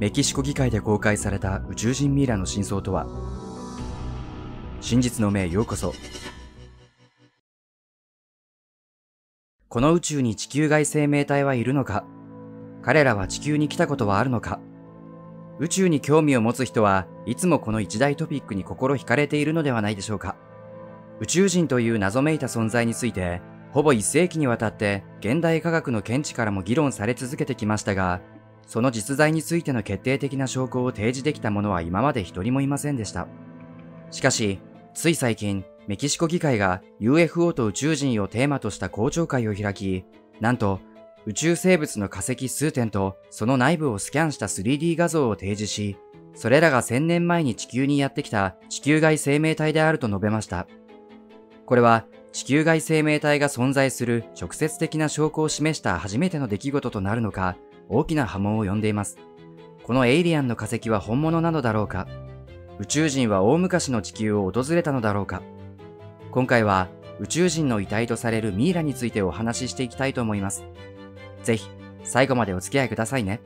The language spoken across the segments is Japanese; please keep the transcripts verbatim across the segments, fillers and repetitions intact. メキシコ議会で公開された宇宙人ミイラの真相とは。真実の目へようこそ。この宇宙に地球外生命体はいるのか、彼らは地球に来たことはあるのか。宇宙に興味を持つ人はいつもこの一大トピックに心惹かれているのではないでしょうか。宇宙人という謎めいた存在について、ほぼ一世紀にわたって現代科学の見地からも議論され続けてきましたが、その実在についての決定的な証拠を提示できた者は今まで一人もいませんでした。しかし、つい最近、メキシコ議会が ユーエフオー と宇宙人をテーマとした公聴会を開き、なんと、宇宙生物の化石数点とその内部をスキャンした スリーディー 画像を提示し、それらがせんねんまえに地球にやってきた地球外生命体であると述べました。これは、地球外生命体が存在する直接的な証拠を示した初めての出来事となるのか、大きな波紋を呼んでいます。このエイリアンの化石は本物なのだろうか、宇宙人は大昔の地球を訪れたのだろうか。今回は宇宙人の遺体とされるミイラについてお話ししていきたいと思います。ぜひ最後までお付き合いくださいね。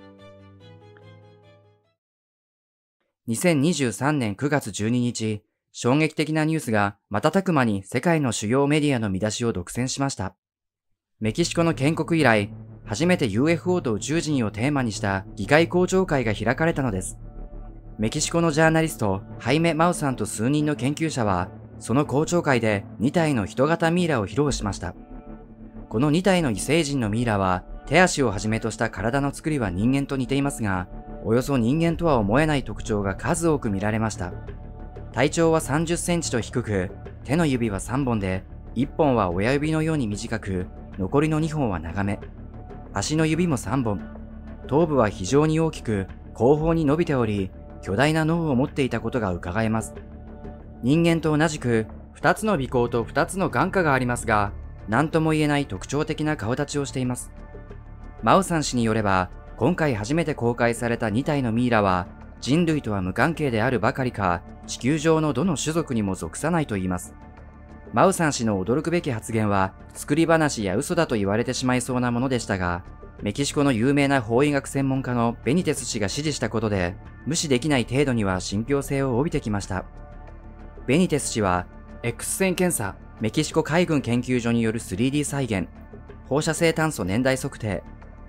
にせんにじゅうさんねんくがつじゅうににち、衝撃的なニュースが瞬く間に世界の主要メディアの見出しを独占しました。メキシコの建国以来、初めて ユーエフオー と宇宙人をテーマにした議会公聴会が開かれたのです。メキシコのジャーナリスト、ハイメ・マウさんと数人の研究者は、その公聴会でにたいの人型ミイラを披露しました。このにたいの異星人のミイラは、手足をはじめとした体の作りは人間と似ていますが、およそ人間とは思えない特徴が数多く見られました。体長はさんじゅっセンチと低く、手の指はさんぼんで、いっぽんは親指のように短く、残りのにほんは長め。足の指もさんぼん。頭部は非常に大きく、後方に伸びており、巨大な脳を持っていたことが伺えます。人間と同じく、ふたつの鼻孔とふたつの眼下がありますが、何とも言えない特徴的な顔立ちをしています。マオさん氏によれば、今回初めて公開されたにたいのミイラは、人類とは無関係であるばかりか、地球上のどの種族にも属さないと言います。マウさん氏の驚くべき発言は、作り話や嘘だと言われてしまいそうなものでしたが、メキシコの有名な法医学専門家のベニテス氏が指示したことで、無視できない程度には信憑性を帯びてきました。ベニテス氏は、X 線検査、メキシコ海軍研究所による スリーディー 再現、放射性炭素年代測定、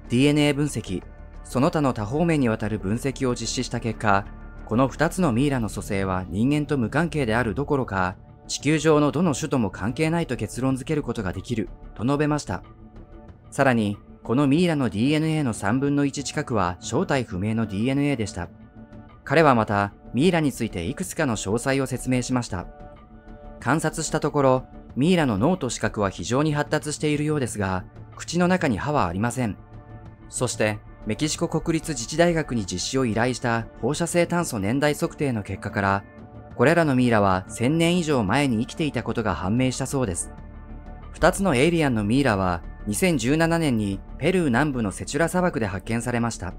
ディーエヌエー 分析、その他の多方面にわたる分析を実施した結果、このふたつのミイラの組成は人間と無関係であるどころか、地球上のどの種とも関係ないと結論付けることができる、と述べました。さらに、このミイラの ディーエヌエー のさんぶんのいち近くは正体不明の ディーエヌエー でした。彼はまた、ミイラについていくつかの詳細を説明しました。観察したところ、ミイラの脳と視覚は非常に発達しているようですが、口の中に歯はありません。そして、メキシコ国立自治大学に実施を依頼した放射性炭素年代測定の結果から、これらのミイラはせんねんいじょうまえに生きていたことが判明したそうです。ふたつのエイリアンのミイラは、にせんじゅうななねんにペルー南部のセチュラ砂漠で発見されました。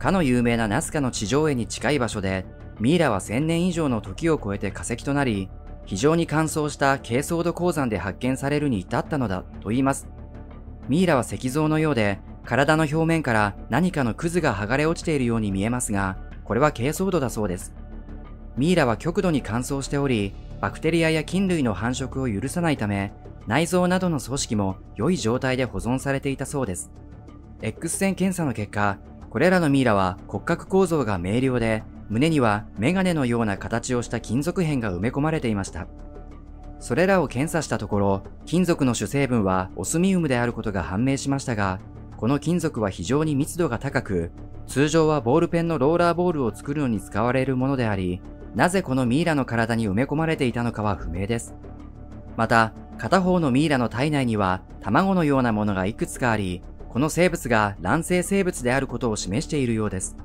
かの有名なナスカの地上絵に近い場所で、ミイラはせんねんいじょうの時を超えて化石となり、非常に乾燥した珪藻土鉱山で発見されるに至ったのだと言います。ミイラは石像のようで、体の表面から何かのクズが剥がれ落ちているように見えますが、これは珪藻土だそうです。ミイラは極度に乾燥しており、バクテリアや菌類の繁殖を許さないため、内臓などの組織も良い状態で保存されていたそうです。X 線検査の結果、これらのミイラは骨格構造が明瞭で、胸にはメガネのような形をした金属片が埋め込まれていました。それらを検査したところ、金属の主成分はオスミウムであることが判明しましたが、この金属は非常に密度が高く、通常はボールペンのローラーボールを作るのに使われるものであり、なぜこのミイラの体に埋め込まれていたのかは不明です。また、片方のミイラの体内には卵のようなものがいくつかあり、この生物が卵生生物であることを示しているようです。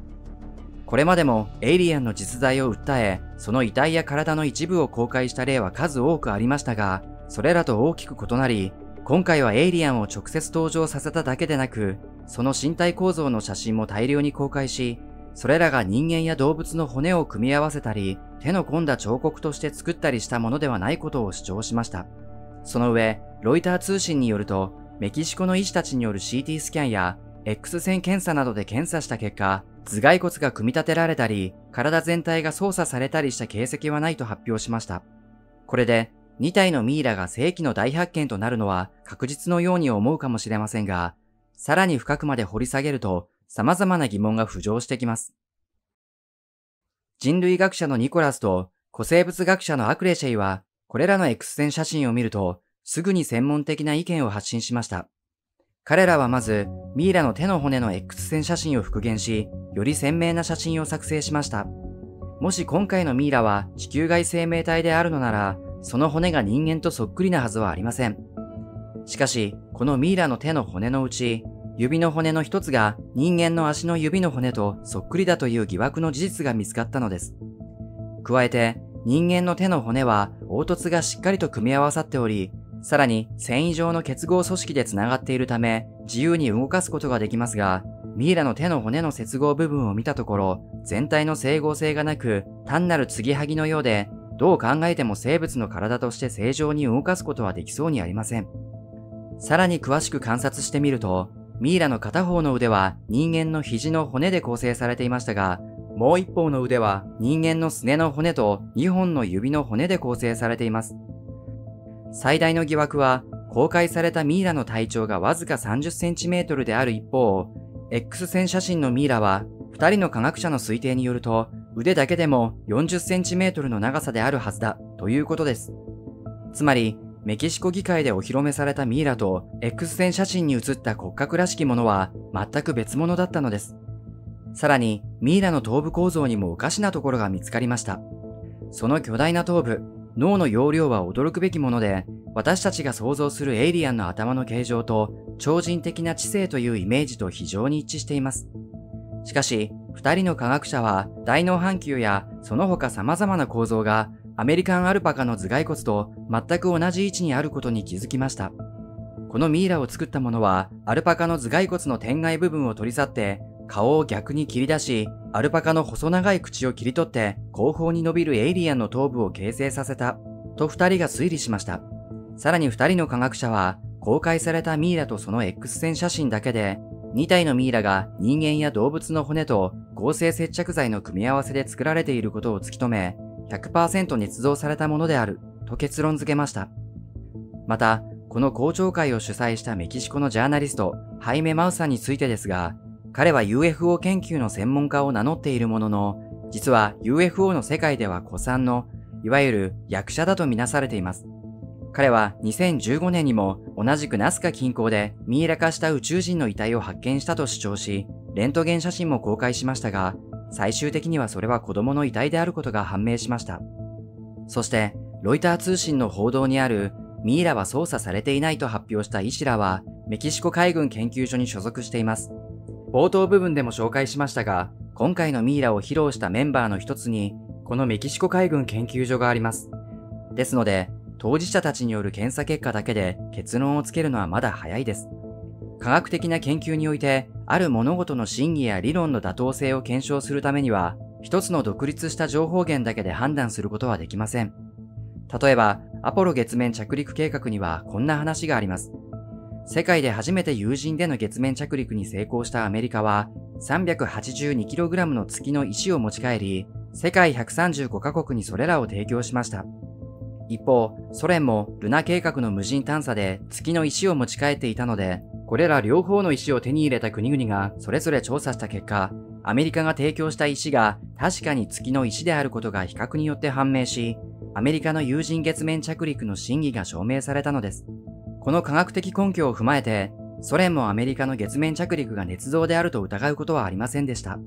これまでもエイリアンの実在を訴え、その遺体や体の一部を公開した例は数多くありましたが、それらと大きく異なり、今回はエイリアンを直接登場させただけでなく、その身体構造の写真も大量に公開し、それらが人間や動物の骨を組み合わせたり、手の込んだ彫刻として作ったりしたものではないことを主張しました。その上、ロイター通信によると、メキシコの医師たちによる シーティー スキャンや X 線検査などで検査した結果、頭蓋骨が組み立てられたり、体全体が操作されたりした形跡はないと発表しました。これで、に体のミイラが世紀の大発見となるのは確実のように思うかもしれませんが、さらに深くまで掘り下げると様々な疑問が浮上してきます。人類学者のニコラスと古生物学者のアクレシェイは、これらの X 線写真を見ると、すぐに専門的な意見を発信しました。彼らはまず、ミイラの手の骨の X 線写真を復元し、より鮮明な写真を作成しました。もし今回のミイラは地球外生命体であるのなら、その骨が人間とそっくりなはずはありません。しかし、このミイラの手の骨のうち、指の骨の一つが人間の足の指の骨とそっくりだという疑惑の事実が見つかったのです。加えて、人間の手の骨は凹凸がしっかりと組み合わさっており、さらに繊維状の結合組織でつながっているため、自由に動かすことができますが、ミイラの手の骨の接合部分を見たところ、全体の整合性がなく、単なる継ぎはぎのようで、どう考えても生物の体として正常に動かすことはできそうにありません。さらに詳しく観察してみると、ミイラの片方の腕は人間の肘の骨で構成されていましたが、もう一方の腕は人間のすねの骨とにほんの指の骨で構成されています。最大の疑惑は、公開されたミイラの体長がわずか さんじゅっセンチメートル である一方、X 線写真のミイラは、ふたりの科学者の推定によると、腕だけでも よんじゅっセンチメートル の長さであるはずだということです。つまり、メキシコ議会でお披露目されたミイラと X 線写真に写った骨格らしきものは全く別物だったのです。さらに、ミイラの頭部構造にもおかしなところが見つかりました。その巨大な頭部、脳の容量は驚くべきもので、私たちが想像するエイリアンの頭の形状と超人的な知性というイメージと非常に一致しています。しかし、二人の科学者は大脳半球やその他様々な構造がアメリカンアルパカの頭蓋骨と全く同じ位置にあることに気づきました。このミイラを作った者はアルパカの頭蓋骨の天蓋部分を取り去って顔を逆に切り出し、アルパカの細長い口を切り取って後方に伸びるエイリアンの頭部を形成させたと二人が推理しました。さらに二人の科学者は公開されたミイラとその X 線写真だけでに体のミイラが人間や動物の骨と合成接着剤の組み合わせで作られていることを突き止め、ひゃくパーセント 捏造されたものであると結論付けました。また、この公聴会を主催したメキシコのジャーナリスト、ハイメ・マウさんについてですが、彼は ユーエフオー 研究の専門家を名乗っているものの、実は ユーエフオー の世界では古参の、いわゆる役者だとみなされています。彼はにせんじゅうごねんにも同じくナスカ近郊でミイラ化した宇宙人の遺体を発見したと主張し、レントゲン写真も公開しましたが、最終的にはそれは子供の遺体であることが判明しました。そして、ロイター通信の報道にあるミイラは操作されていないと発表した医師らは、メキシコ海軍研究所に所属しています。冒頭部分でも紹介しましたが、今回のミイラを披露したメンバーの一つに、このメキシコ海軍研究所があります。ですので、当事者たちによる検査結果だけで結論をつけるのはまだ早いです。科学的な研究において、ある物事の真偽や理論の妥当性を検証するためには、一つの独立した情報源だけで判断することはできません。例えば、アポロ月面着陸計画にはこんな話があります。世界で初めて有人での月面着陸に成功したアメリカは、さんびゃくはちじゅうにキログラム の月の石を持ち帰り、世界ひゃくさんじゅうごカ国にそれらを提供しました。一方、ソ連もルナ計画の無人探査で月の石を持ち帰っていたので、これら両方の石を手に入れた国々がそれぞれ調査した結果、アメリカが提供した石が確かに月の石であることが比較によって判明し、アメリカの有人月面着陸の真偽が証明されたのです。この科学的根拠を踏まえて、ソ連もアメリカの月面着陸が捏造であると疑うことはありませんでした。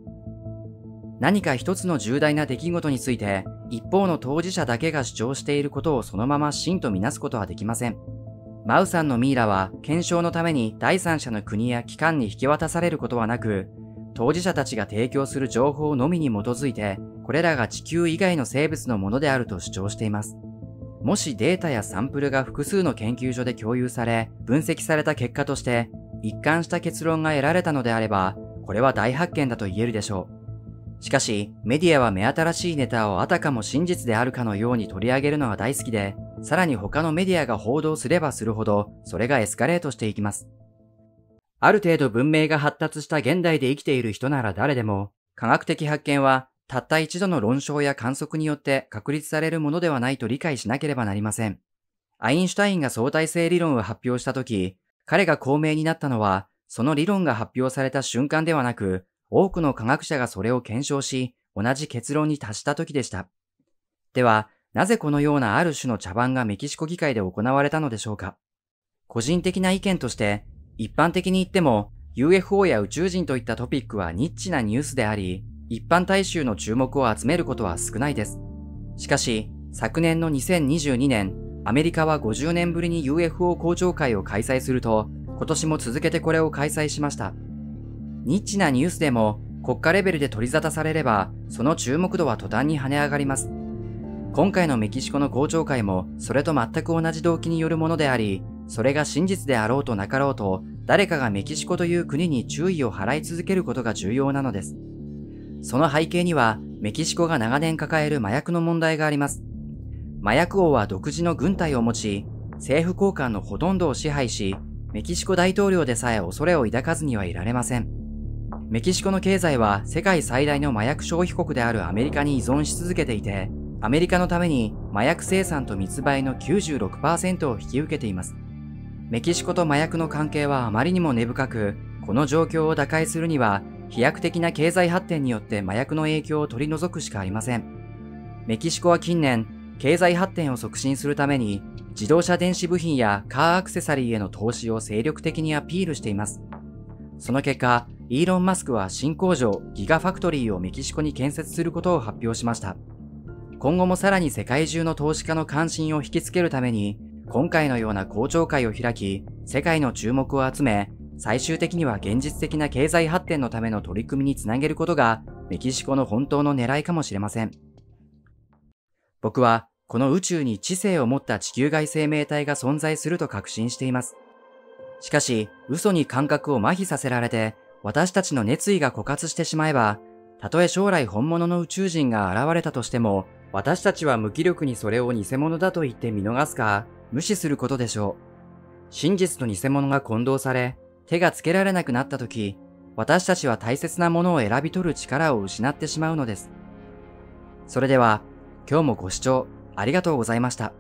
何か一つの重大な出来事について、一方の当事者だけが主張していることをそのまま真とみなすことはできません。マウさんのミイラは検証のために第三者の国や機関に引き渡されることはなく、当事者たちが提供する情報のみに基づいて、これらが地球以外の生物のものであると主張しています。もしデータやサンプルが複数の研究所で共有され、分析された結果として、一貫した結論が得られたのであれば、これは大発見だと言えるでしょう。しかし、メディアは目新しいネタをあたかも真実であるかのように取り上げるのが大好きで、さらに他のメディアが報道すればするほど、それがエスカレートしていきます。ある程度文明が発達した現代で生きている人なら誰でも、科学的発見はたった一度の論証や観測によって確立されるものではないと理解しなければなりません。アインシュタインが相対性理論を発表したとき、彼が高名になったのは、その理論が発表された瞬間ではなく、多くの科学者がそれを検証し、同じ結論に達したときでした。では、なぜこのようなある種の茶番がメキシコ議会で行われたのでしょうか。個人的な意見として、一般的に言っても、ユーエフオー や宇宙人といったトピックはニッチなニュースであり、一般大衆の注目を集めることは少ないです。しかし、昨年のにせんにじゅうにねん、アメリカはごじゅうねんぶりに ユーエフオー 公聴会を開催すると、今年も続けてこれを開催しました。ニッチなニュースでも国家レベルで取り沙汰されれば、その注目度は途端に跳ね上がります。今回のメキシコの公聴会もそれと全く同じ動機によるものであり、それが真実であろうとなかろうと、誰かがメキシコという国に注意を払い続けることが重要なのです。その背景には、メキシコが長年抱える麻薬の問題があります。麻薬王は独自の軍隊を持ち、政府高官のほとんどを支配し、メキシコ大統領でさえ恐れを抱かずにはいられません。メキシコの経済は世界最大の麻薬消費国であるアメリカに依存し続けていて、アメリカのために麻薬生産と密売の きゅうじゅうろくパーセント を引き受けています。メキシコと麻薬の関係はあまりにも根深く、この状況を打開するには、飛躍的な経済発展によって麻薬の影響を取り除くしかありません。メキシコは近年、経済発展を促進するために、自動車電子部品やカーアクセサリーへの投資を精力的にアピールしています。その結果、イーロン・マスクは新工場ギガファクトリーをメキシコに建設することを発表しました。今後もさらに世界中の投資家の関心を引きつけるために、今回のような公聴会を開き、世界の注目を集め、最終的には現実的な経済発展のための取り組みにつなげることがメキシコの本当の狙いかもしれません。僕はこの宇宙に知性を持った地球外生命体が存在すると確信しています。しかし、嘘に感覚を麻痺させられて私たちの熱意が枯渇してしまえば、たとえ将来本物の宇宙人が現れたとしても、私たちは無気力にそれを偽物だと言って見逃すか、無視することでしょう。真実と偽物が混同され、手がつけられなくなった時、私たちは大切なものを選び取る力を失ってしまうのです。それでは、今日もご視聴ありがとうございました。